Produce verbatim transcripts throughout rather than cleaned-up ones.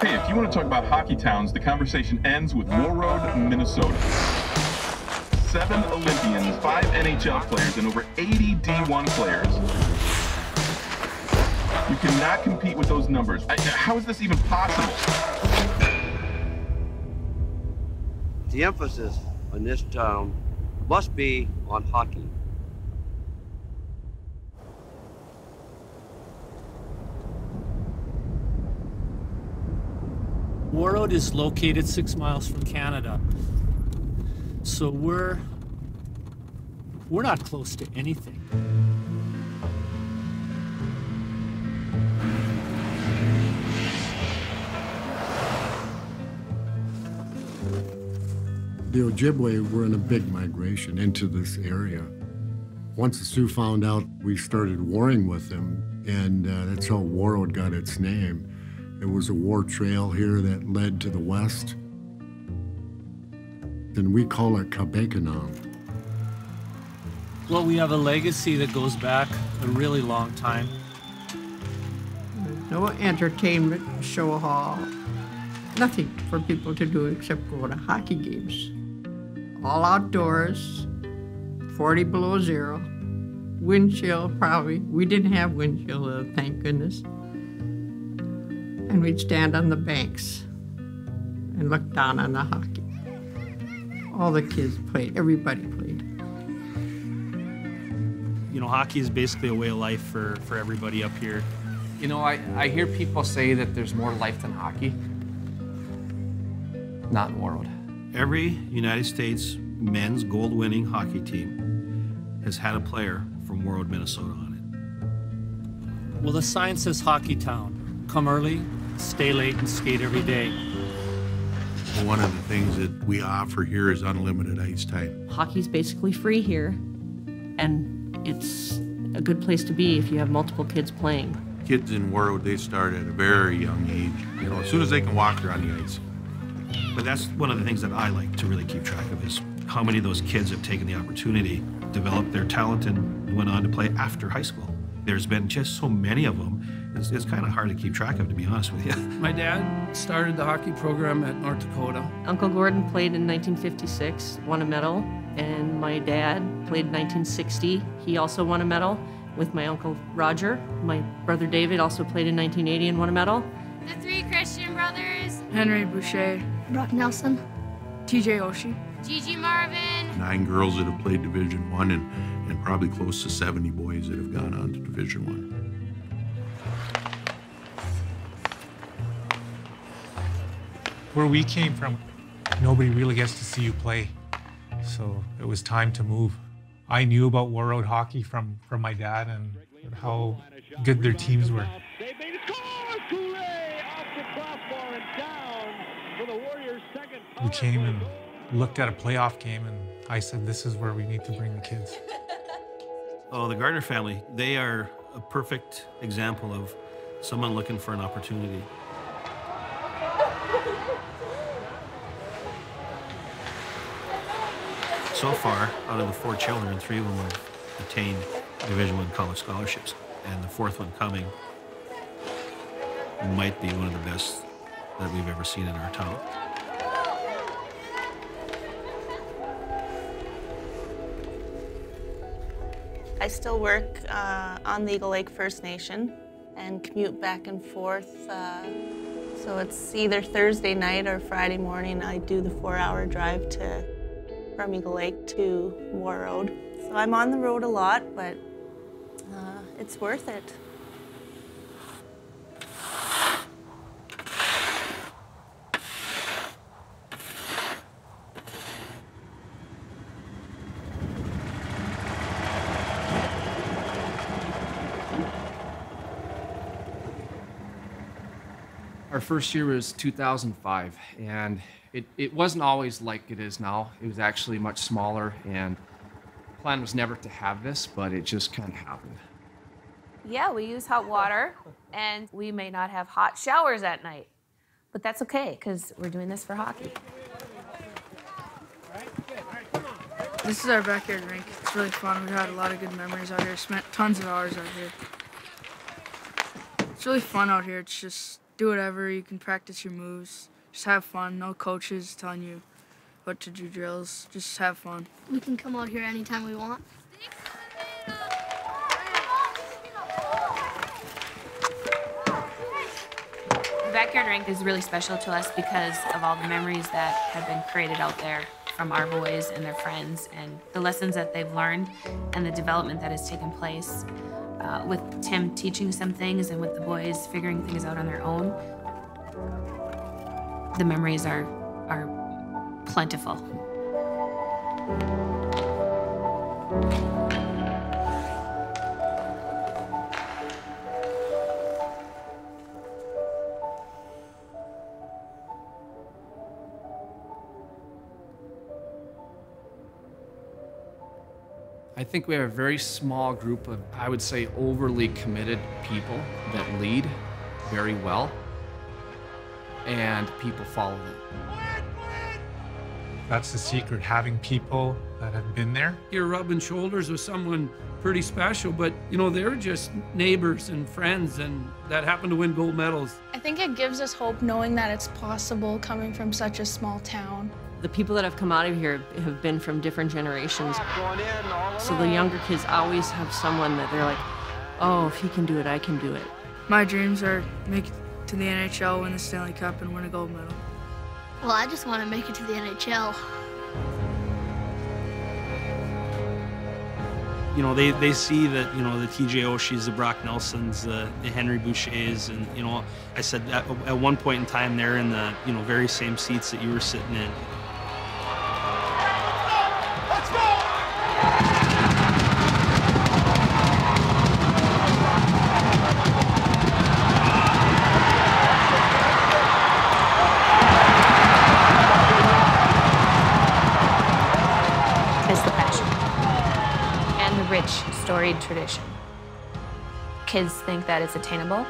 Hey, if you want to talk about hockey towns, the conversation ends with Warroad, Minnesota. Seven Olympians, five N H L players, and over eighty D one players. You cannot compete with those numbers. I, how is this even possible? The emphasis on this town must be on hockey. Warroad is located six miles from Canada. So we're, we're not close to anything. The Ojibwe were in a big migration into this area. Once the Sioux found out, we started warring with them, and uh, that's how Warroad got its name. There was a war trail here that led to the west. And we call it Kabekanam. Well, we have a legacy that goes back a really long time. No entertainment, show hall, nothing for people to do except go to hockey games. All outdoors, forty below zero, wind chill probably. We didn't have wind chill, uh, thank goodness. And we'd stand on the banks and look down on the hockey. All the kids played, everybody played. You know, hockey is basically a way of life for, for everybody up here. You know, I, I hear people say that there's more life than hockey. Not in Warroad. Every United States men's gold-winning hockey team has had a player from Warroad, Minnesota on it. Well, the sign says hockey town. Come early, stay late, and skate every day. One of the things that we offer here is unlimited ice time. Hockey's basically free here, and it's a good place to be if you have multiple kids playing. Kids in Warroad, they start at a very young age. You know, as soon as they can walk, they're on the ice. But that's one of the things that I like to really keep track of is how many of those kids have taken the opportunity, developed their talent, and went on to play after high school. There's been just so many of them, it's, it's kind of hard to keep track of, to be honest with you. My dad started the hockey program at North Dakota. Uncle Gordon played in nineteen fifty-six, won a medal, and my dad played in nineteen sixty. He also won a medal with my Uncle Roger. My brother David also played in nineteen eighty and won a medal. The three Christian brothers. Henry Boucha. Brock Nelson. T J Oshie. Gigi Marvin. Nine girls that have played Division One, and and probably close to seventy boys that have gone on to Division One. Where we came from, nobody really gets to see you play, so it was time to move. I knew about Warroad hockey from, from my dad and how good their teams were. We came and looked at a playoff game, and I said, this is where we need to bring the kids. Oh, the Gardner family, they are a perfect example of someone looking for an opportunity. So far, out of the four children, three of them have attained Division One college scholarships, and the fourth one coming might be one of the best that we've ever seen in our town. I still work uh, on the Eagle Lake First Nation and commute back and forth. Uh, so it's either Thursday night or Friday morning I do the four-hour drive to, from Eagle Lake to Warroad. So I'm on the road a lot, but uh, it's worth it. Our first year was two thousand five, and it, it wasn't always like it is now. It was actually much smaller, and the plan was never to have this, but it just kind of happened. Yeah, we use hot water, and we may not have hot showers at night, but that's okay, because we're doing this for hockey. This is our backyard rink. It's really fun. We've had a lot of good memories out here. Spent tons of hours out here. It's really fun out here. It's just do whatever. You can practice your moves. Just have fun. No coaches telling you what to do drills. Just have fun. We can come out here anytime we want. The backyard rink is really special to us because of all the memories that have been created out there from our boys and their friends and the lessons that they've learned and the development that has taken place uh, with Tim teaching some things and with the boys figuring things out on their own. The memories are, are plentiful. I think we have a very small group of, I would say, overly committed people that lead very well, and people follow them. That's the secret, having people that have been there. You're rubbing shoulders with someone pretty special, but you know, they're just neighbors and friends and that happen to win gold medals. I think it gives us hope knowing that it's possible coming from such a small town. The people that have come out of here have been from different generations. So the younger kids always have someone that they're like, oh, if he can do it, I can do it. My dreams are make it to the N H L, win the Stanley Cup, and win a gold medal. Well, I just want to make it to the N H L. You know, they, they see that, you know, the T J Oshie's, the Brock Nelsons, the, the Henry Bouchers, and, you know, I said at, at one point in time they're in the, you know, very same seats that you were sitting in. Storied tradition. Kids think that it's attainable,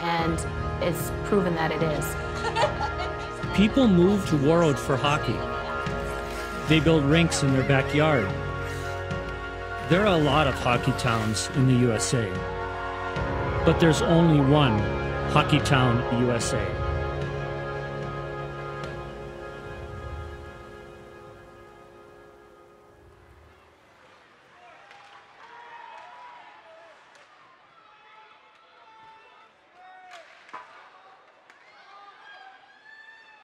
and it's proven that it is. People move to Warroad for hockey. They build rinks in their backyard. There are a lot of hockey towns in the U S A, but there's only one Hockey Town U S A.